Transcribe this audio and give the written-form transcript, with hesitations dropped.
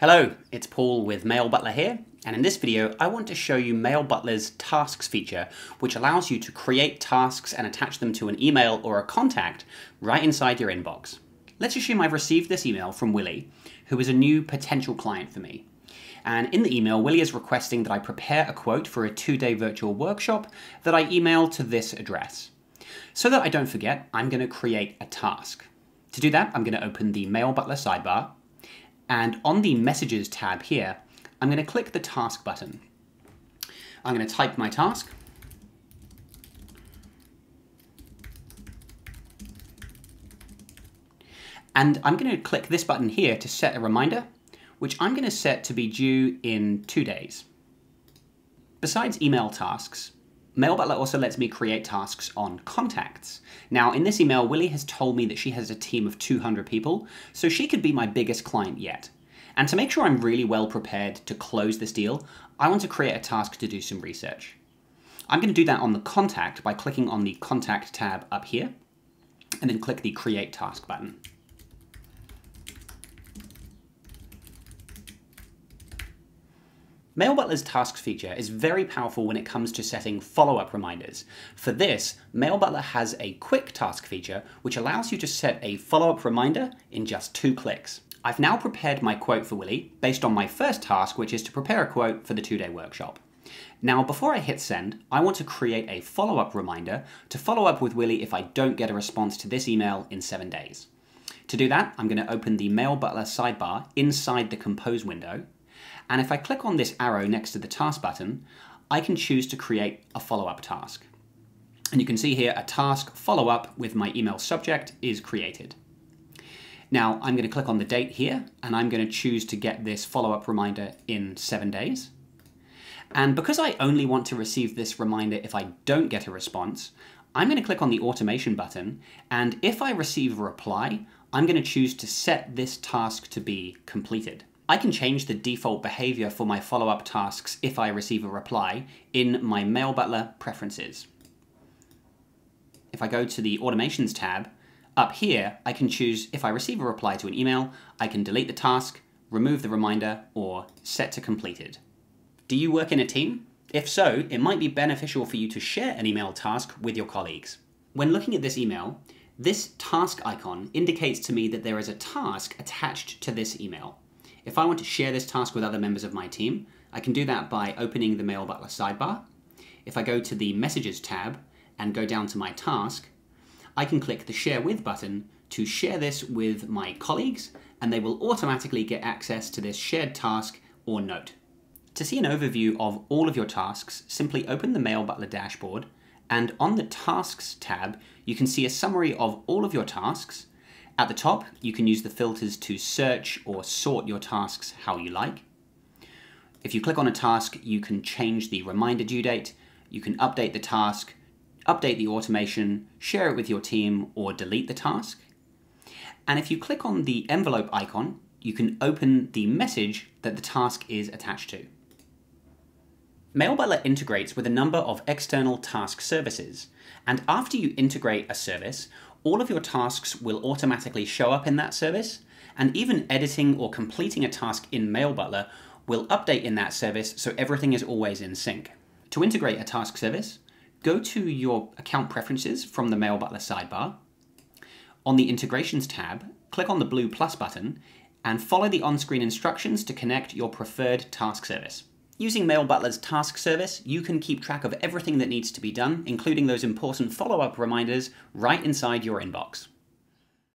Hello, it's Paul with Mailbutler here, and in this video I want to show you Mailbutler's tasks feature, which allows you to create tasks and attach them to an email or a contact right inside your inbox. Let's assume I've received this email from Willie, who is a new potential client for me. And in the email, Willie is requesting that I prepare a quote for a 2-day virtual workshop that I email to this address. So that I don't forget, I'm going to create a task. To do that, I'm going to open the Mailbutler sidebar. And on the Messages tab here, I'm going to click the Task button. I'm going to type my task. And I'm going to click this button here to set a reminder, which I'm going to set to be due in 2 days. Besides email tasks, Mailbutler also lets me create tasks on contacts. Now, in this email, Willie has told me that she has a team of 200 people, so she could be my biggest client yet. And to make sure I'm really well prepared to close this deal, I want to create a task to do some research. I'm going to do that on the contact by clicking on the Contact tab up here, and then click the Create Task button. Mailbutler's tasks feature is very powerful when it comes to setting follow-up reminders. For this, Mailbutler has a quick task feature which allows you to set a follow-up reminder in just 2 clicks. I've now prepared my quote for Willie based on my first task, which is to prepare a quote for the 2-day workshop. Now, before I hit send, I want to create a follow-up reminder to follow up with Willie if I don't get a response to this email in 7 days. To do that, I'm going to open the Mailbutler sidebar inside the Compose window. And if I click on this arrow next to the Task button, I can choose to create a follow-up task. And you can see here a task follow-up with my email subject is created. Now I'm going to click on the date here, and I'm going to choose to get this follow-up reminder in 7 days. And because I only want to receive this reminder if I don't get a response, I'm going to click on the Automation button, and if I receive a reply, I'm going to choose to set this task to be completed. I can change the default behavior for my follow-up tasks if I receive a reply in my Mailbutler preferences. If I go to the Automations tab, up here I can choose if I receive a reply to an email, I can delete the task, remove the reminder, or set to completed. Do you work in a team? If so, it might be beneficial for you to share an email task with your colleagues. When looking at this email, this task icon indicates to me that there is a task attached to this email. If I want to share this task with other members of my team, I can do that by opening the Mailbutler sidebar. If I go to the Messages tab and go down to my task, I can click the Share With button to share this with my colleagues, and they will automatically get access to this shared task or note. To see an overview of all of your tasks, simply open the Mailbutler dashboard, and on the Tasks tab, you can see a summary of all of your tasks. At the top, you can use the filters to search or sort your tasks how you like. If you click on a task, you can change the reminder due date, you can update the task, update the automation, share it with your team, or delete the task. And if you click on the envelope icon, you can open the message that the task is attached to. Mailbutler integrates with a number of external task services, and after you integrate a service, all of your tasks will automatically show up in that service, and even editing or completing a task in Mailbutler will update in that service, so everything is always in sync. To integrate a task service, go to your account preferences from the Mailbutler sidebar. On the Integrations tab, click on the blue plus button and follow the on-screen instructions to connect your preferred task service. Using Mailbutler's task service, you can keep track of everything that needs to be done, including those important follow-up reminders, right inside your inbox.